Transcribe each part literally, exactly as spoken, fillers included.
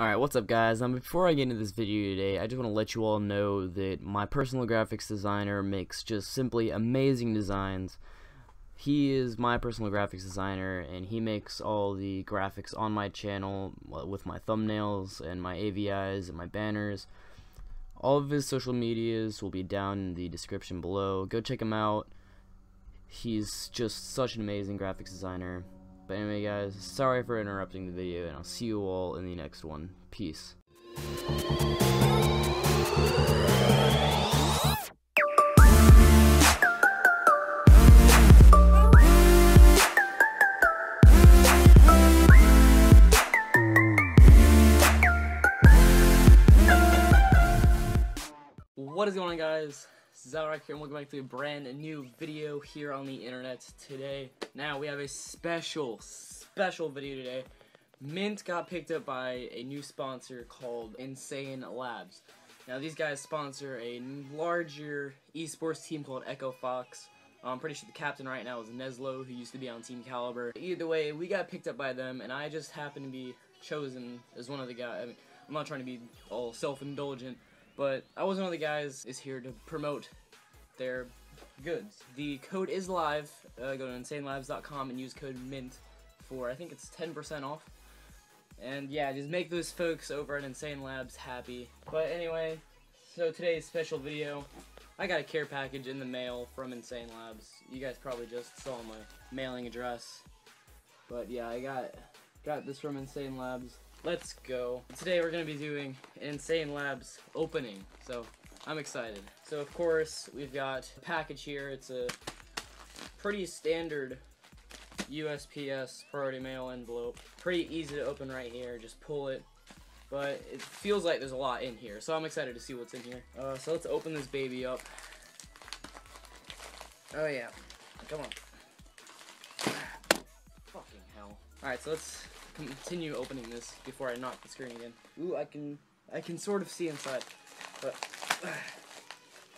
Alright, what's up guys? Um, before I get into this video today, I just want to let you all know that my personal graphics designer makes just simply amazing designs. He is my personal graphics designer, and he makes all the graphics on my channel with my thumbnails and my A V Is and my banners. All of his social medias will be down in the description below. Go check him out. He's just such an amazing graphics designer. But anyway guys, sorry for interrupting the video, and I'll see you all in the next one. Peace. What is going on guys? Zalrak here, and welcome back to a brand new video here on the internet today. Now we have a special, special video today. Mint got picked up by a new sponsor called Insane Labz. Now these guys sponsor a larger esports team called Echo Fox. I'm pretty sure the captain right now is Neslo, who used to be on Team Caliber. Either way, we got picked up by them, and I just happened to be chosen as one of the guys. I mean, I'm not trying to be all self-indulgent, but I was one of the guys is here to promote their goods. The code is live. Uh, go to insane labz dot com and use code MINT for, I think it's ten percent off. And yeah, just make those folks over at Insane Labz happy. But anyway, so today's special video, I got a care package in the mail from Insane Labz. You guys probably just saw my mailing address. But yeah, I got, got this from Insane Labz. Let's go. Today we're going to be doing an Insane Labz opening, so I'm excited. So of course, we've got a package here. It's a pretty standard U S P S priority mail envelope. Pretty easy to open right here, just pull it. But it feels like there's a lot in here, so I'm excited to see what's in here. Uh, so let's open this baby up. Oh yeah, come on. Fucking hell. Alright, so let's continue opening this before I knock the screen again. Ooh, I can I can sort of see inside, but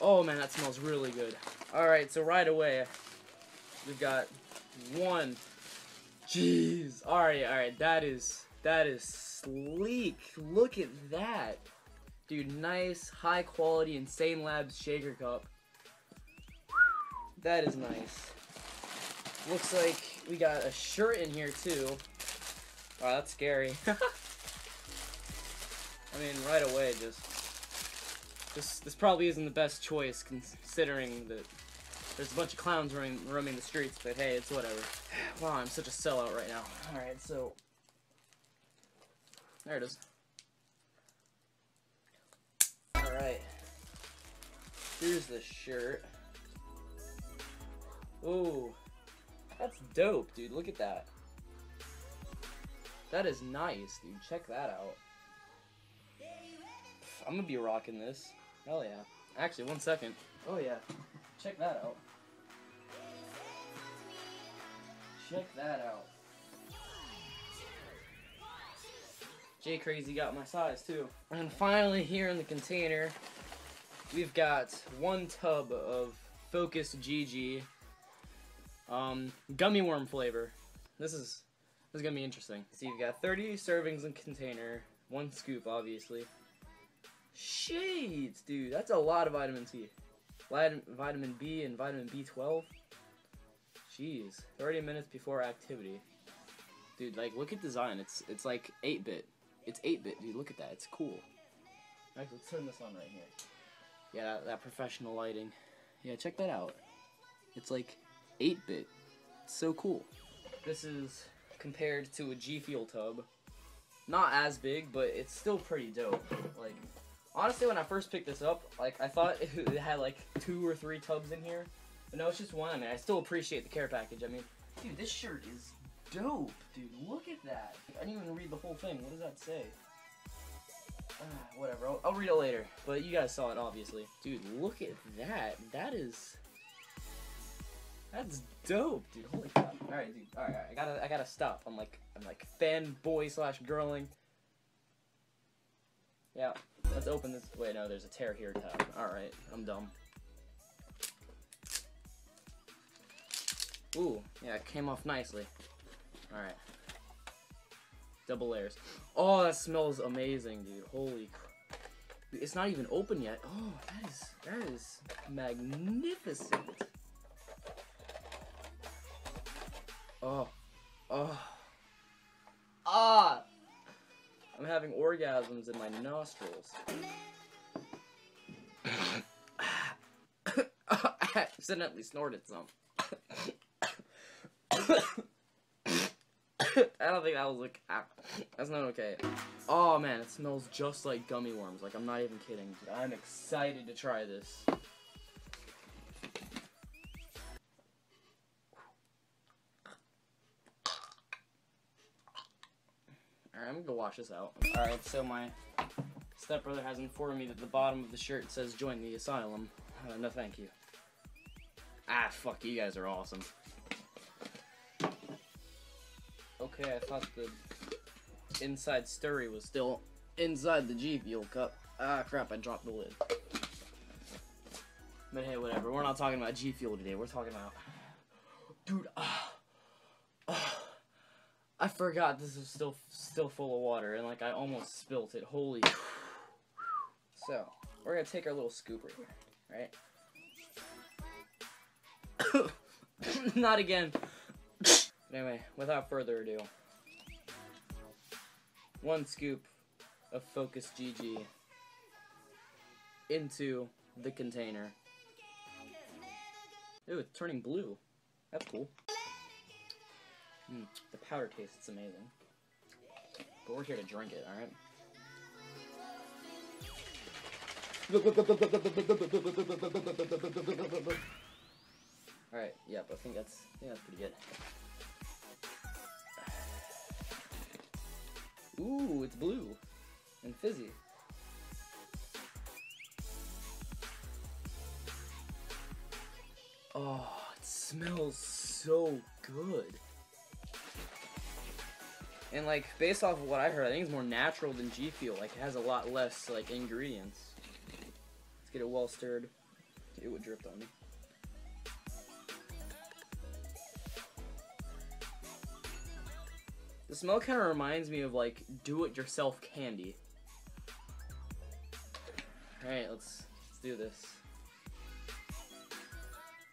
oh man, that smells really good. All right, so right away we've got one. Jeez. All right, all right, that is that is sleek. Look at that, dude. Nice, high quality Insane Labz shaker cup. That is nice. Looks like we got a shirt in here too. Wow, that's scary. I mean, right away, just, just, this probably isn't the best choice considering that there's a bunch of clowns roaming, roaming the streets, but hey, it's whatever. Wow, I'm such a sellout right now. Alright, so, there it is. Alright, here's the shirt. Ooh, that's dope, dude, look at that. That is nice, dude. Check that out. I'm gonna be rocking this. Hell yeah. Actually, one second. Oh yeah. Check that out. Check that out. J-Crazy got my size too. And finally, here in the container, we've got one tub of Focus G G, um, gummy worm flavor. This is. This is gonna be interesting. So you've got thirty servings in container, one scoop obviously. Shades, dude, that's a lot of vitamin C. Vitamin B and vitamin B twelve. Jeez, thirty minutes before activity. Dude, like look at design, it's it's like eight bit. It's eight bit, dude, look at that, it's cool. Actually, let's turn this on right here. Yeah, that, that professional lighting. Yeah, check that out. It's like eight bit, it's so cool. This is compared to a G Fuel tub. Not as big, but it's still pretty dope. Like, honestly, when I first picked this up, like, I thought it had, like, two or three tubs in here. But no, it's just one. I mean, I still appreciate the care package. I mean, dude, this shirt is dope, dude. Look at that. I didn't even read the whole thing. What does that say? Uh, whatever. I'll, I'll read it later. But you guys saw it, obviously. Dude, look at that. That is... That's dope, dude. Holy crap. Alright, dude. Alright, alright. I gotta I gotta stop. I'm like I'm like fanboy slash girling. Yeah. Let's open this. Wait, no, there's a tear here tab. Alright, I'm dumb. Ooh, yeah, it came off nicely. Alright. double layers. Oh, that smells amazing, dude. Holy crap. It's not even open yet. Oh, that is, that is magnificent. Oh, oh, ah, I'm having orgasms in my nostrils. I accidentally snorted some. I don't think that was like, that's not okay. Oh man, it smells just like gummy worms. Like, I'm not even kidding. I'm excited to try this. Alright, I'm gonna go wash this out. Alright, so my stepbrother has informed me that the bottom of the shirt says join the asylum. Uh, no thank you. Ah, fuck, you guys are awesome. Okay, I thought the inside stirry was still inside the G Fuel cup. Ah, crap, I dropped the lid. But hey, whatever, we're not talking about G Fuel today, we're talking about... Dude, ah! Ah! I forgot this was still still full of water, and like I almost spilt it. Holy. So we're gonna take our little scooper, right? Not again. Anyway, without further ado, one scoop of Focus G G into the container. Ooh, it's turning blue. That's cool. Mm, the powder tastes amazing, but we're here to drink it, alright? Alright, yeah, but I think that's, I think that's pretty good. Ooh, it's blue and fizzy. Oh, it smells so good. And like, based off of what I heard, I think it's more natural than G Fuel. Like, it has a lot less like ingredients. Let's get it well stirred. It would drip on me. The smell kind of reminds me of like do-it-yourself candy. All right, let's let's do this.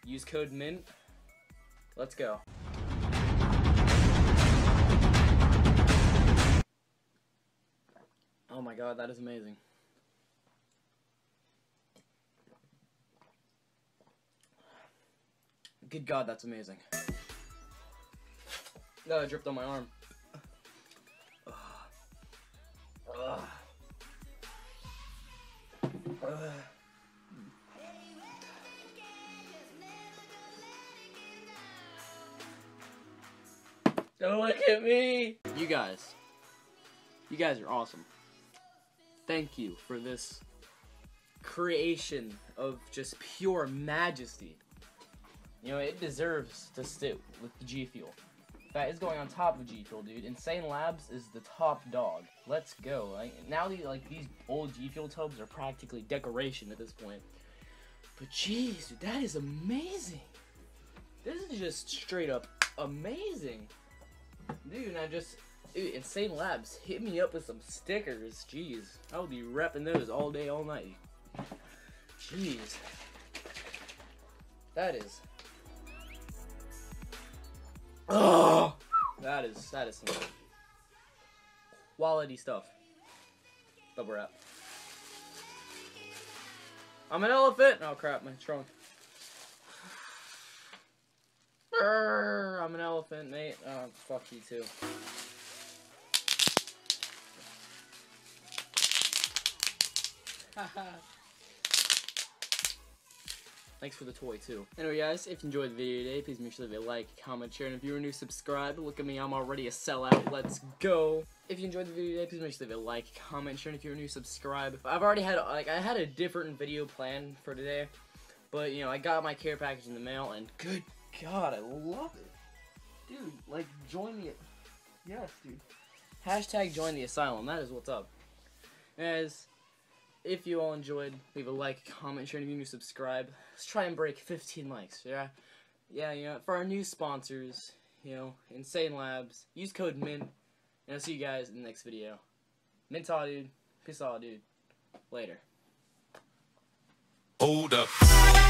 Use code MINT. Let's go. Oh my god, that is amazing. Good god, that's amazing. No, it dripped on my arm. Ugh. Ugh. Ugh. Don't look at me! You guys. You guys are awesome. Thank you for this creation of just pure majesty. You know, it deserves to sit with the G Fuel. That is going on top of G Fuel, dude. Insane Labz is the top dog. Let's go. Like, now, the, like, these old G Fuel tubs are practically decoration at this point. But jeez, dude, that is amazing. This is just straight up amazing. Dude, and I just... Dude, Insane Labz, hit me up with some stickers. Jeez, I'll be repping those all day, all night. Jeez. That is... Oh, that is, that is some quality stuff. Double wrap. I'm an elephant! Oh crap, my trunk. Brr, I'm an elephant, mate. Oh, fuck you too. Thanks for the toy too. Anyway guys, if you enjoyed the video today, please make sure to leave a like, comment, share, and if you are new, subscribe. Look at me, I'm already a sellout. Let's go. If you enjoyed the video today, please make sure to leave a like, comment, share, and if you are new, subscribe. I've already had, like, I had a different video planned for today, but you know, I got my care package in the mail, and good god, I love it. Dude, like, join the, yes dude. Hashtag join the asylum, that is what's up. As if you all enjoyed, leave a like, comment, share, and if you subscribe. Let's try and break fifteen likes, yeah? Yeah, you know, for our new sponsors, you know, Insane Labz, use code MINT, And I'll see you guys in the next video. Mental, dude. Peace out, dude. Later. Hold up.